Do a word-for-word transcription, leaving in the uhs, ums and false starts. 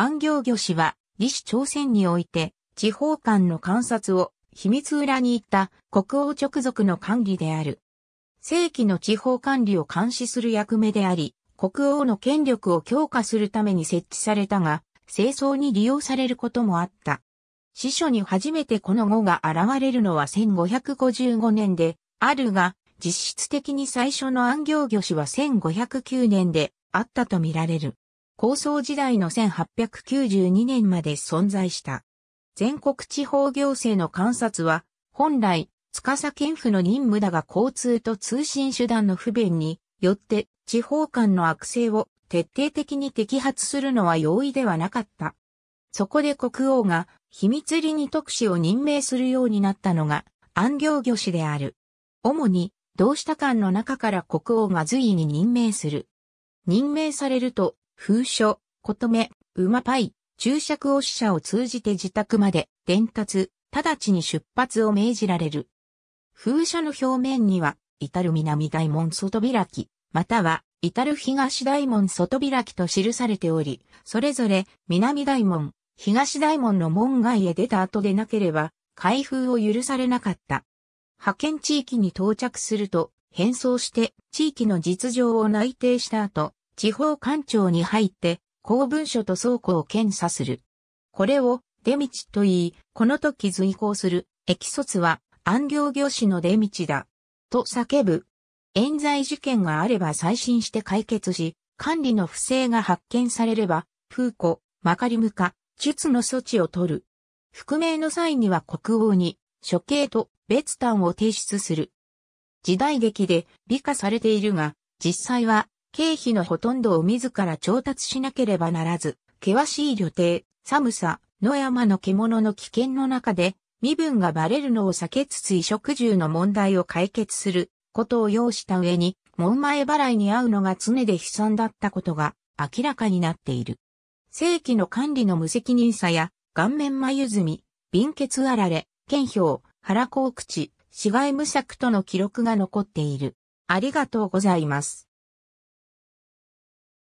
安行御氏は、李氏朝鮮において、地方間の観察を、秘密裏に行った国王直属の管理である。正規の地方管理を監視する役目であり、国王の権力を強化するために設置されたが、政争に利用されることもあった。史書に初めてこの語が現れるのはせんごひゃくごじゅうごねんで、あるが、実質的に最初の安行御氏はせんごひゃくきゅうねんであったとみられる。高宗時代のせんはっぴゃくきゅうじゅうにねんまで存在した。全国地方行政の監察は、本来、司県府の任務だが交通と通信手段の不便によって地方間の悪性を徹底的に摘発するのは容易ではなかった。そこで国王が秘密裏に特使を任命するようになったのが安行御氏である。主に同志他官の中から国王が随意に任命する。任命されると、封書、琴目、馬パイ、注釈を使者を通じて自宅まで伝達、直ちに出発を命じられる。封書の表面には、至る南大門外開き、または、至る東大門外開きと記されており、それぞれ南大門、東大門の門外へ出た後でなければ、開封を許されなかった。派遣地域に到着すると、返送して地域の実情を内定した後、地方官庁に入って、公文書と倉庫を検査する。これを出道と言い、この時随行する駅卒は安行御氏の出道だ。と叫ぶ。冤罪事件があれば再審して解決し、管理の不正が発見されれば、封庫、まかりむか、術の措置を取る。復命の際には国王に処刑と別端を提出する。時代劇で美化されているが、実際は、経費のほとんどを自ら調達しなければならず、険しい旅程、寒さ、野山の獣の危険の中で、身分がバレるのを避けつつ衣食住の問題を解決することを要した上に、門前払いに遭うのが常で悲惨だったことが明らかになっている。正規の管理の無責任さや、顔面眉墨、貧血あられ、顕表、腹甲口、死骸無策との記録が残っている。ありがとうございます。